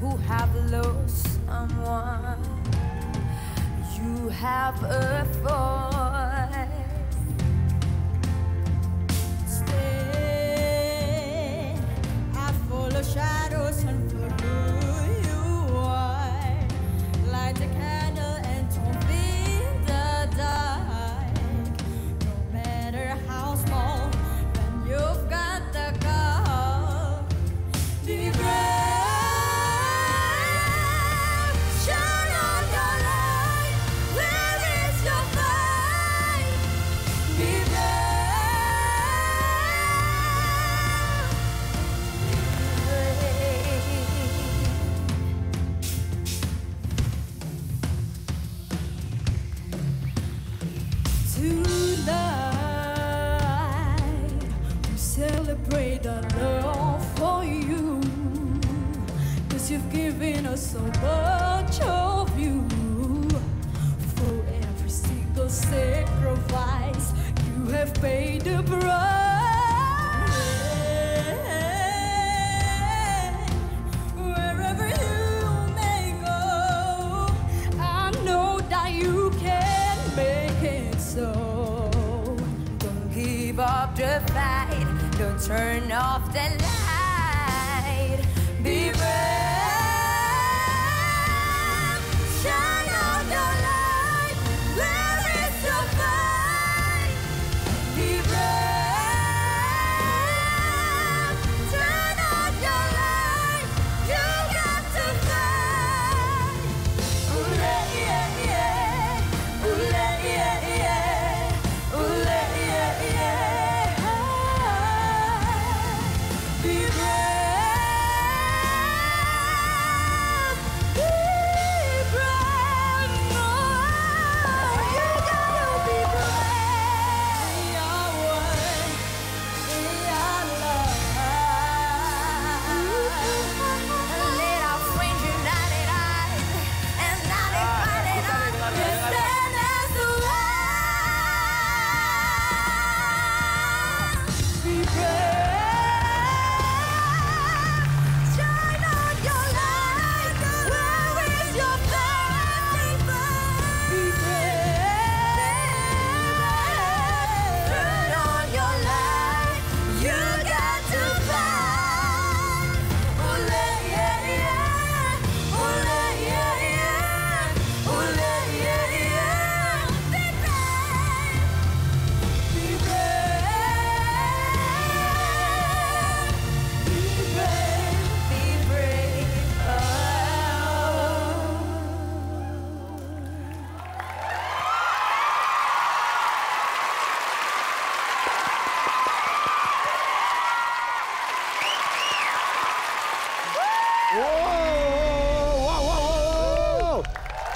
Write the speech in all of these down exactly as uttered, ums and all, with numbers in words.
who have lost someone. You have a voice. Stand, I follow shadows and follow. So much of you, for every single sacrifice you have paid the price. Wherever you may go, I know that you can make it so. Don't give up the fight, don't turn off the light. Be brave.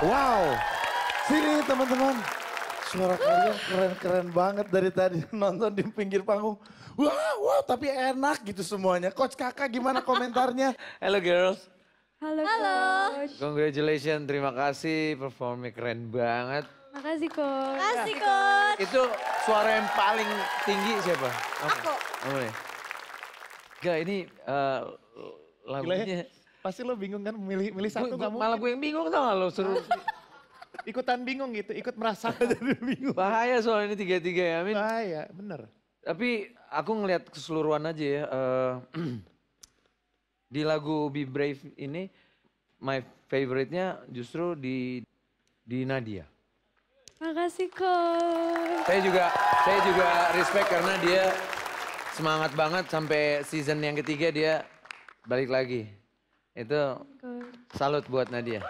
Wow, sini teman-teman, suara kalian keren-keren banget dari tadi nonton di pinggir panggung. Wow, wow, tapi enak gitu semuanya. Coach Kaka gimana komentarnya? Hello girls. Halo, halo. Coach. Congratulations, terima kasih performnya keren banget. Makasih Coach. Makasih Coach. Itu suara yang paling tinggi siapa? Aku. Oke. Gak ini uh, lagunya. Pasti lo bingung kan milih milih satu kamu. Malah gue yang bingung tau gak lo suruh. Ikutan bingung gitu, ikut merasakan. Bahaya soalnya ini tiga-tiga ya Amin. Bahaya, bener. Tapi aku ngelihat keseluruhan aja ya. Uh, di lagu Be Brave ini, my favorite-nya justru di di Nadhia. Makasih Coach. Saya juga, saya juga respect karena dia semangat banget sampai season yang ketiga dia balik lagi. Itu salut buat Nadhia.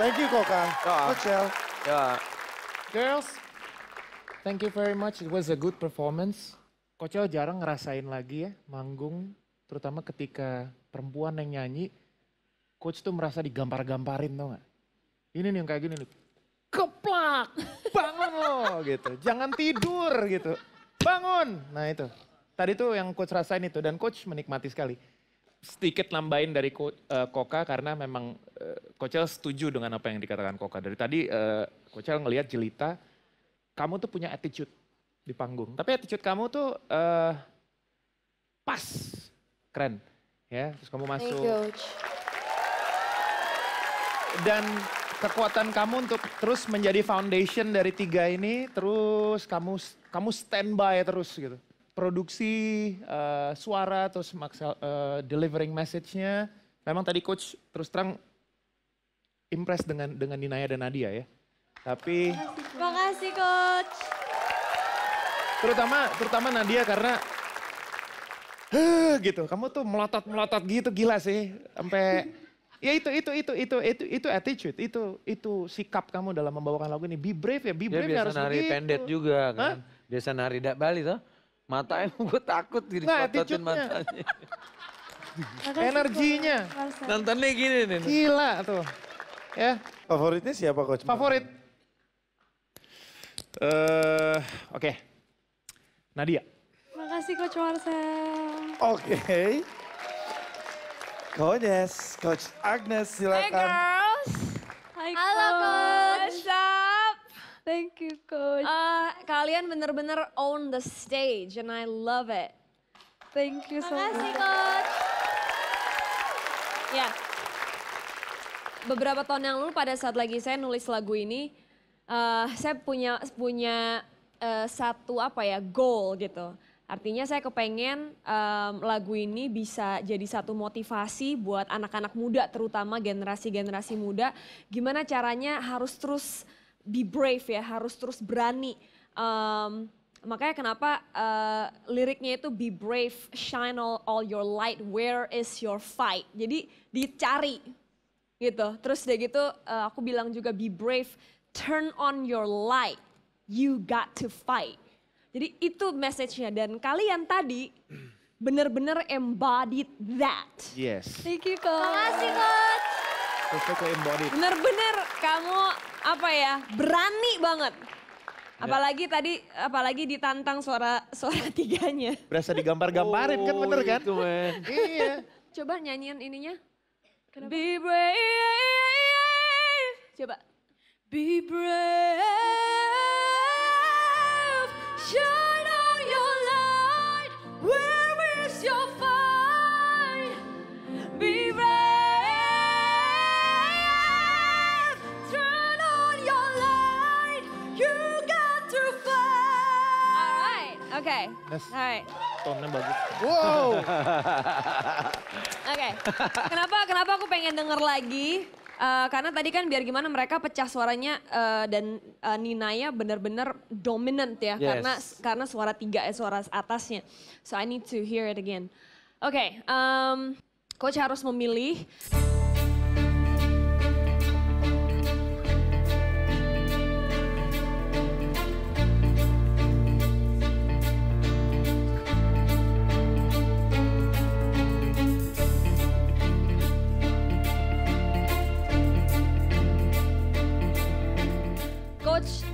Thank you Kaka. Marcell. Yeah. Girls, thank you very much. It was a good performance. Coach jarang ngerasain lagi ya manggung, terutama ketika perempuan yang nyanyi. Coach tuh merasa digampar-gamparin tau gak? Ini nih yang kayak gini nih. Keplak, bangun lo gitu. Jangan tidur gitu. Bangun. Nah itu. Tadi tuh yang Coach rasain itu dan Coach menikmati sekali. Sedikit nambahin dari Koka karena memang Coachel setuju dengan apa yang dikatakan Koka. Dari tadi Coachel ngelihat Jelita, kamu tuh punya attitude di panggung. Tapi attitude kamu tuh uh, pas, keren. ya. Terus kamu masuk. Thank you, Coach. Dan kekuatan kamu untuk terus menjadi foundation dari tiga ini, terus kamu kamu standby terus gitu. Produksi, uh, suara, terus maksa, uh, delivering message-nya. Memang tadi Coach terus terang impress dengan dengan Ninaya dan Nadhia ya. Tapi makasih Coach. Terutama terutama Nadhia karena huh, gitu. Kamu tuh melotot-melotot gitu gila sih sampai ya itu itu itu itu itu itu attitude, itu itu sikap kamu dalam membawakan lagu ini. Be brave ya, be brave ya, harus begitu. Dia biasa nari pendet juga kan. Hah? Biasa nari dak Bali tuh. Matanya gue takut dipototin matanya. Energinya. Nontonnya gini nih. Gila tuh. Ya. Favoritnya siapa Coach? Favorit. Uh, Oke. Okay. Nadhia. Makasih Coach Marcell. Oke. Okay. Coaches, Coach Agnes silakan. Hey girls. Hi, halo Coach. What's up? Thank you Coach. Uh, kalian bener-bener own the stage and I love it. Thank you so much. Makasih Coach. Ya. Yeah. Beberapa tahun yang lalu pada saat lagi saya nulis lagu ini, uh, saya punya punya uh, satu apa ya goal gitu. Artinya saya kepengen um, lagu ini bisa jadi satu motivasi buat anak-anak muda, terutama generasi-generasi muda. Gimana caranya harus terus be brave ya, harus terus berani. Um, makanya kenapa uh, liriknya itu be brave, shine all, all your light, where is your fight. Jadi dicari gitu. Terus udah gitu uh, aku bilang juga be brave, turn on your light, you got to fight. Jadi itu message-nya dan kalian tadi benar-benar embodied that. Yes. Thank you Coach. Makasih Coach. Benar-benar kamu apa ya berani banget. Apalagi ya. Tadi apalagi ditantang suara suara tiganya. Berasa digambar-gambarin oh, kan bener kan? Itu, iya. Coba nyanyian ininya. Kenapa? Be brave. Coba. Be brave. Shine on your light, where is your fight? Be brave, turn on your light, you got to fight. All right, okay, yes. All right. Tone-nya bagus. Wow. Oke, okay. kenapa, kenapa aku pengen denger lagi? Uh, karena tadi kan biar gimana mereka pecah suaranya uh, dan uh, Ninaya benar-benar dominant ya yes. karena karena suara tiga eh, suara atasnya. So I need to hear it again. Oke, okay, um, Coach harus memilih.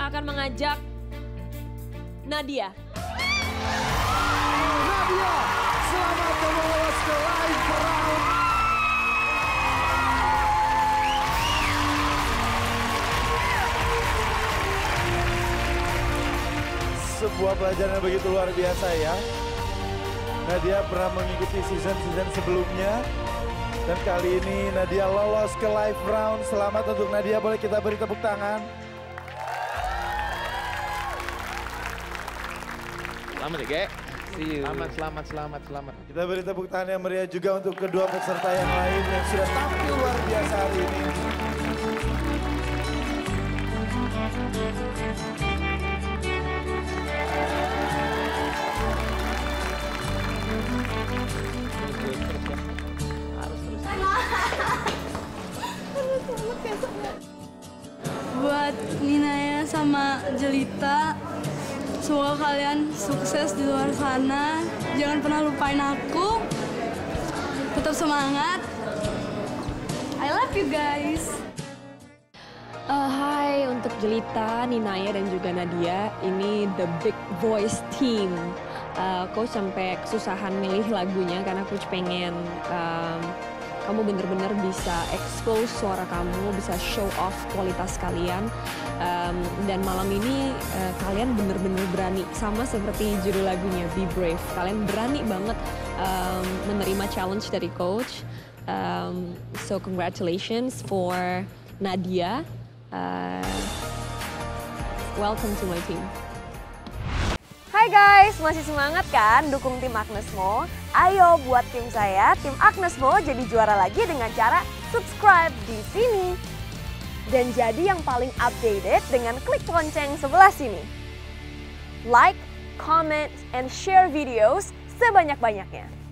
Akan mengajak Nadhia. Nadhia, selamat lolos ke live round. Sebuah pelajaran yang begitu luar biasa ya. Nadhia pernah mengikuti season-season sebelumnya. Dan kali ini Nadhia lolos ke live round. Selamat untuk Nadhia, boleh kita beri tepuk tangan. Selamat ya, Ge. Selamat, selamat, selamat, selamat. Kita beri tepuk tangan yang meriah juga untuk kedua peserta yang lain yang sudah tampil luar biasa hari ini. Harus terus. Buat Ninaya sama Jelita. Semoga kalian sukses di luar sana. Jangan pernah lupain aku. Tetap semangat. I love you guys. Uh, hai untuk Jelita, Ninaya dan juga Nadhia. Ini the big voice team. Uh, Coach sampai kesusahan milih lagunya karena Coach pengen um, kamu bener-bener bisa expose suara kamu, bisa show off kualitas kalian. Um, dan malam ini uh, kalian bener-bener berani, sama seperti judul lagunya Be Brave. Kalian berani banget um, menerima challenge dari coach. Um, so congratulations for Nadhia. Uh, welcome to my team. Hai guys, masih semangat kan dukung tim AgnezMo? Ayo buat tim saya, tim AgnezMo jadi juara lagi dengan cara subscribe di sini. Dan jadi yang paling updated dengan klik lonceng sebelah sini. Like, comment, and share videos sebanyak-banyaknya.